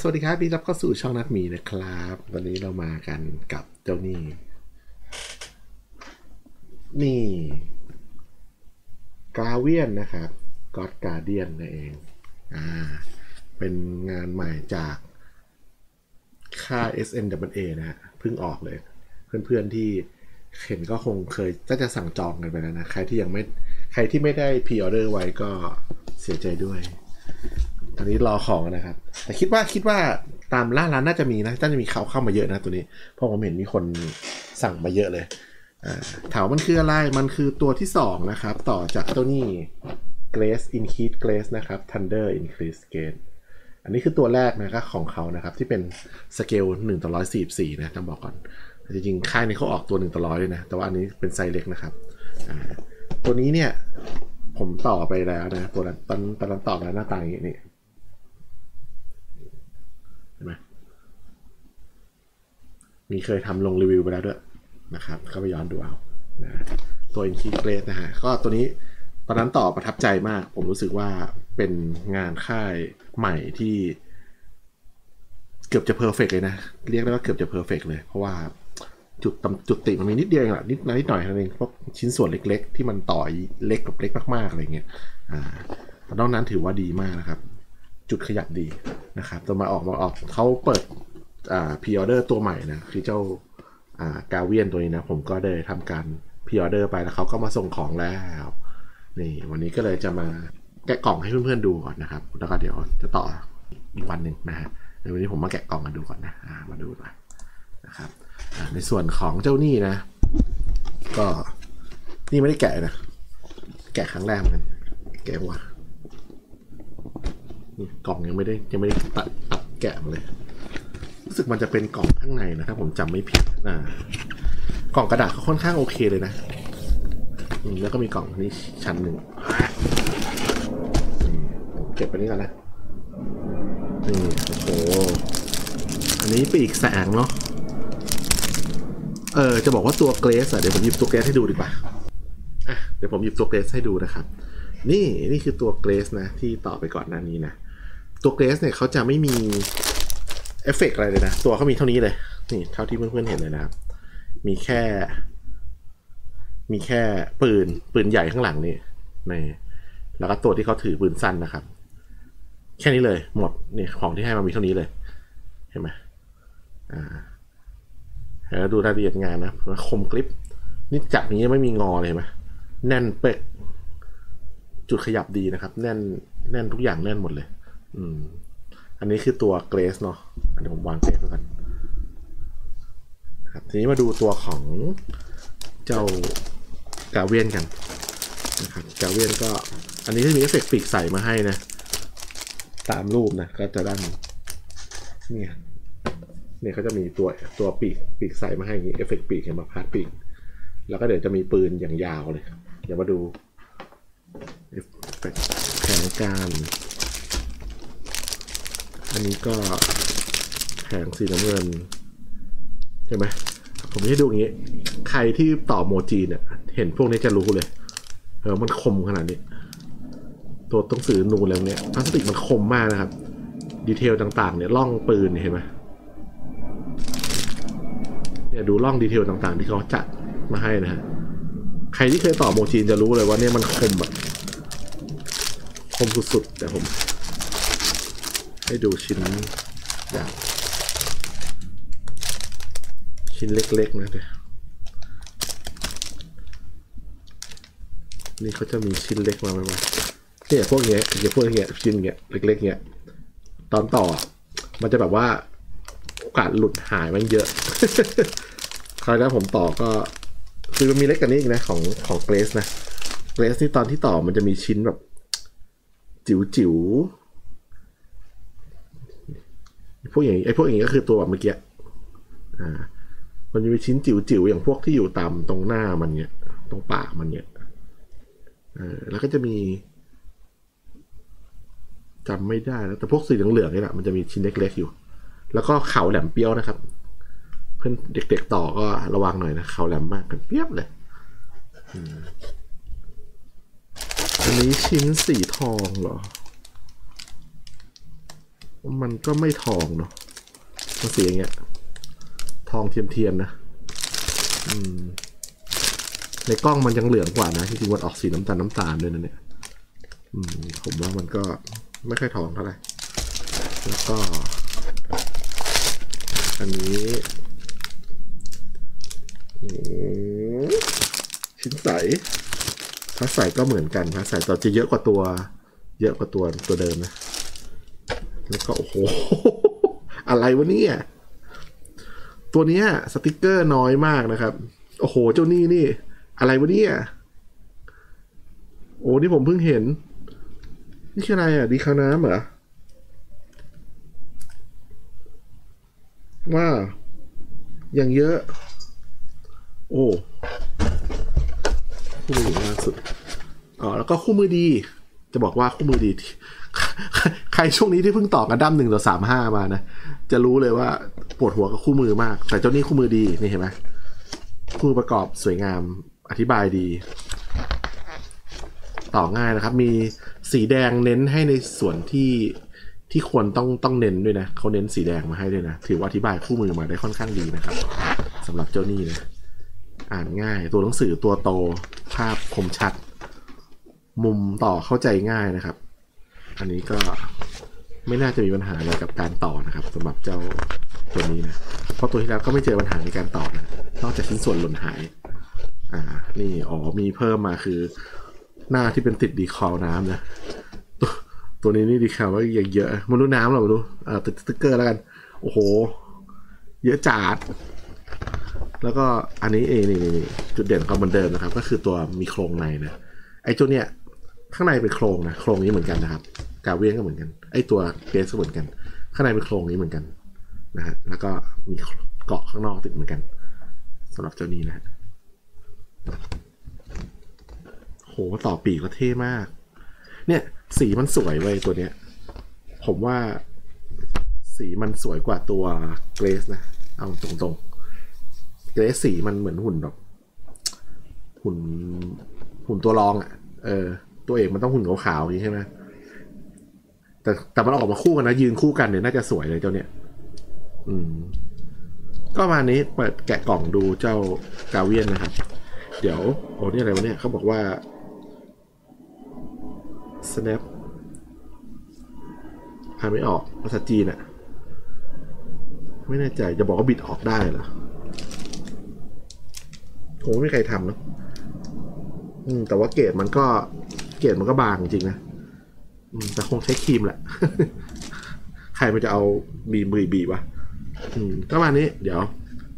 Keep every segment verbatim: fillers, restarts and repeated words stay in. สวัสดีครับพี่รับเข้าสู่ช่องนัดมีนะครับวันนี้เรามากันกับเจ้านี่นี่กาเวียนนะครับก็อดการเดียนนั่นเองอ่าเป็นงานใหม่จากค่า เอส เอ็น ดับเบิลยู เอ นะฮะเพิ่งออกเลยเพื่อนๆที่เห็นก็คงเคยก็จะสั่งจองกันไปแล้วนะใครที่ยังไม่ใครที่ไม่ได้พรีออเดอร์ไว้ก็เสียใจด้วยตอนนี้รอของนะครับแต่คิดว่าคิดว่าตามร้านร้านน่าจะมีนะน่าจะมีเขาเข้ามาเยอะนะตัวนี้เพราะผมเห็นมีคนสั่งมาเยอะเลยถามมันคืออะไรมันคือตัวที่สองนะครับต่อจากตัวนี้ Glace in Heat Glace นะครับ Thunder Increase Gain อันนี้คือตัวแรกนะครับของเขานะครับที่เป็นสเกลหนึ่งต่อหนึ่งร้อยสี่สิบสี่นะต้องบอกก่อนจริงๆค่ายนี้เขาออกตัวหนึ่งต่อหนึ่งร้อยเลยนะแต่ว่าอันนี้เป็นไซส์เล็กนะครับตัวนี้เนี่ยผมต่อไปแล้วนะตัวนั้นตอนตอนต่อแล้วหน้าตาอย่างนี้นี่เห็นไหมมีเคยทำลงรีวิวไปแล้วด้วยนะครับก็ไปย้อนดูเอานะตัว Inky Glace นะฮะก็ตัวนี้ตอนนั้นต่อประทับใจมากผมรู้สึกว่าเป็นงานค่ายใหม่ที่เกือบจะเพอร์เฟกต์เลยนะเรียกได้ว่าเกือบจะเพอร์เฟกต์เลยเพราะว่าจุดจุดติมันมีนิดเดียวเองแหละนิดนิดหน่อยเท่านั้นเองเพราะชิ้นส่วนเล็กๆที่มันต่อเล็กกับเล็กมากๆอะไรเงี้ยอ่านอกนั้นถือว่าดีมากนะครับจุดขยับดีนะครับตัวมาออกมาออกเขาเปิดอ่าพรีออเดอร์ตัวใหม่นะคือเจ้าอ่ากาเวียนตัวนี้นะผมก็ได้ทำการพรีออเดอร์ไปแล้วเขาก็มาส่งของแล้วนี่วันนี้ก็เลยจะมาแกะกล่องให้เพื่อนๆดูก่อนนะครับแล้วก็เดี๋ยวจะต่ออีกวันหนึ่งนะฮะเดี๋ยววันนี้ผมมาแกะกล่องกันดูก่อนนะมาดูก่อนนะครับในส่วนของเจ้านี่นะก็นี่ไม่ได้แกะนะแกะครั้งแรกมันแกะว่ะกล่องยังไม่ได้ยังไม่ได้ตัดตัดแกะมาเลยรู้สึกมันจะเป็นกล่องข้างในนะถ้าผมจำไม่ผิดนะกล่องกระดาษเขาค่อนข้างโอเคเลยนะแล้วก็มีกล่องนี้ชั้นหนึ่งเก็บไปนี่ก่อนนะนี่โอ้โหอันนี้ปีกแสงเนาะเออจะบอกว่าตัวเกรซอ่ะเดี๋ยวผมหยิบตัวเกรซให้ดูดีกว่าอ่ะเดี๋ยวผมหยิบตัวเกรซให้ดูนะครับนี่นี่คือตัวเกรซนะที่ต่อไปก่อนหน้านี้นะตัวเกรซเนี่ยเขาจะไม่มีเอฟเฟกต์อะไรเลยนะตัวเขามีเท่านี้เลยนี่เท่าที่เพื่อนๆเห็นเลยนะครับมีแค่มีแค่ปืนปืนใหญ่ข้างหลังนี่นี่แล้วก็ตัวที่เขาถือปืนสั้นนะครับแค่นี้เลยหมดนี่ของที่ให้มามีเท่านี้เลยเห็นไหมอ่าแล้วดูรายละเอียดงานนะคมกริปนี่จับนี้ไม่มีงอเลยไหมแน่นเป๊ะจุดขยับดีนะครับแน่นแน่นทุกอย่างแน่นหมดเลยอืมอันนี้คือตัวเกรซเนาะเดี๋ยวผมวางเกรซก่อนครับทีนี้มาดูตัวของเจ้ากาเวียนกันนะครับกาเวียนก็อันนี้ที่มีเอฟเฟกต์ปีกใส่มาให้นะตามรูปนะก็จะด้านเนี่ยเนี่ยเขาจะมีตัวตัวปีกปีกใส่มาให้อย่างนี้เอฟเฟกต์ปีกเห็นมาพาร์ทปีกแล้วก็เดี๋ยวจะมีปืนอย่างยาวเลยเดี๋ยวมาดูแผนการอันนี้ก็แผงสีน้ำเงินเห็นไหมผมให้ดูอย่างนี้ใครที่ต่อโมจีเนี่ยเห็นพวกนี้จะรู้เลยเออมันคมขนาดนี้ตัวต้องสื่อนูนแล้วเนี่ยพลาสติกมันคมมากนะครับดีเทลต่างๆเนี่ยร่องปืนเห็นไหมเนี่ยดูร่องดีเทลต่างๆที่เขาจัดมาให้นะฮะใครที่เคยต่อโมจีนจะรู้เลยว่าเนี่ยมันคมแบบคมสุดๆแต่ผมให้ดูชิ้นอย่างชิ้นเล็กๆนะเดี๋ยวนี่เขาจะมีชิ้นเล็กมาไหมวะเนี่ยพวกเงี้ยเนี่ยพวกเงี้ยชิ้นเงี้ยเล็กๆเงี้ยตอนต่อมันจะแบบว่าโอกาสหลุดหายมันเยอะ คราวนี้ผมต่อก็คือมันมีเล็กกว่านี้อีกนะของของเกรซนะเกรซที่ตอนที่ต่อมันจะมีชิ้นแบบจิ๋วจิ๋วพวกอย่างไอ้พวกอย่างนี้ก็คือตัวแบบเมื่อกี้อ่ามันจะมีชิ้นจิ๋วจิ๋วอย่างพวกที่อยู่ตามตรงหน้ามันเนี่ยตรงปากมันเนี่ยเออแล้วก็จะมีจำไม่ได้แล้วแต่พวกสีเหลืองๆนี่แหละมันจะมีชิ้นเล็กๆอยู่แล้วก็เข่าแหลมเปี้ยวนะครับเพื่อนเด็กๆต่อก็ระวังหน่อยนะเข่าแหลมมากกันเปี้ยบเลยอันนี้ชิ้นสีทองเหรอ มันก็ไม่ทองเนาะมันสีอย่างเงี้ยทองเทียมๆนะอืมในกล้องมันยังเหลืองกว่านะที่จริงมันออกสีน้ำตาลน้ำตาลด้วยนะเนี่ยอืมผมว่ามันก็ไม่ค่อยทองเท่าไหร่แล้วก็อันนี้ชิ้นใสพลาสใสก็เหมือนกันพลาสใสต่อจะเยอะกว่าตัวเยอะกว่าตัวตัวเดิมนะแล้วก็โอ้โหอะไรวะเนี่ยตัวเนี้ยสติกเกอร์น้อยมากนะครับโอ้โหเจ้านี่นี่อะไรวะเนี่ยโอ้นี่ผมเพิ่งเห็นนี่คืออะไรอ่ะดีคาน้ำเหรอว่าอย่างเยอะโอ้คู่มือล่าสุดอ๋อแล้วก็คู่มือดีจะบอกว่าคู่มือดีใครช่วงนี้ที่เพิ่งต่อกันดั้มหนึ่งต่อสามห้ามานะจะรู้เลยว่าปวดหัวกับคู่มือมากแต่เจ้านี่คู่มือดีนี่เห็นไหมคู่ประกอบสวยงามอธิบายดีต่อง่ายนะครับมีสีแดงเน้นให้ในส่วนที่ที่ควรต้องต้องเน้นด้วยนะเขาเน้นสีแดงมาให้ด้วยนะถือว่าอธิบายคู่มือมาได้ค่อนข้างดีนะครับสำหรับเจ้านี่นะอ่านง่ายตัวหนังสือตัวโตภาพคมชัดมุมต่อเข้าใจง่ายนะครับอันนี้ก็ไม่น่าจะมีปัญหาอะไรกับการต่อนะครับสำหรับเจ้าตัวนี้นะเพราะตัวที่แล้วก็ไม่เจอปัญหาในการต่อนะนอกจากชิ้นส่วนหล่นหายอ่านี่อ๋อมีเพิ่มมาคือหน้าที่เป็นติดดีคอลน้ำนะตัวตัวนี้นี่ดีคอลว่าเยอะๆมันรู้น้ำหรอไม่รู้อ่าติดสติกเกอร์แล้วกันโอ้โหเยอะจัดแล้วก็อันนี้เองนี่จุดเด่นของมันเดิมนะครับก็คือตัวมีโครงในนะไอ้ตัวเนี้ยข้างในเป็นโครงนะโครงนี้เหมือนกันนะครับกาเวียงก็เหมือนกันไอ้ตัวเกสก็เหมือนกันข้างในเป็นโครงนี้เหมือนกันนะฮะแล้วก็มีเกาะข้างนอกติดเหมือนกันสำหรับเจ้านี้นะโหต่อปีกก็เท่มากเนี่ยสีมันสวยเว้ยตัวเนี้ยผมว่าสีมันสวยกว่าตัวเกรซนะเอาตรงๆเกรซสีมันเหมือนหุ่นแบบหุ่นหุ่นตัวรองอ่ะเออตัวเอกมันต้องหุ่นขาวๆอย่างนี้ใช่ไหมแต่แต่มันออกมาคู่กันนะยืนคู่กันเนี่ยน่าจะสวยเลยเจ้าเนี่ยอืมก็มานี้เปิดแกะกล่องดูเจ้ากาเวียนนะครับเดี๋ยวโอ้นี่อะไรวะเนี่ยเขาบอกว่า snap อ่านไม่ออกภาษาจีนอะไม่แน่ใจจะบอกว่าบิดออกได้เหรอคงไม่มีใครทำเนาะอืมแต่ว่าเกรดมันก็เกรดมันก็บางจริงนะอืมแต่คงใช้ครีมแหละ ใครมันจะเอาบีบบีบวะอืมก็มานี้เดี๋ยว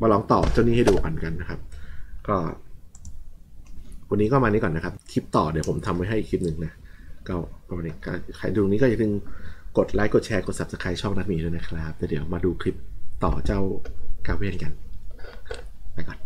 มาลองต่อเจ้านี้ให้ดูกันกันนะครับก็วันนี้ก็มานี้ก่อนนะครับคลิปต่อเดี๋ยวผมทำไว้ให้อีกคลิปหนึ่งนะก็ประมาณนี้ใครดูนี้ก็อย่าลืมกดไลค์กดแชร์กด ซับสไครบ์ ช่องนัทมีด้วยนะครับเดี๋ยวมาดูคลิปต่อเจ้ากาเวียนกันไปก่อน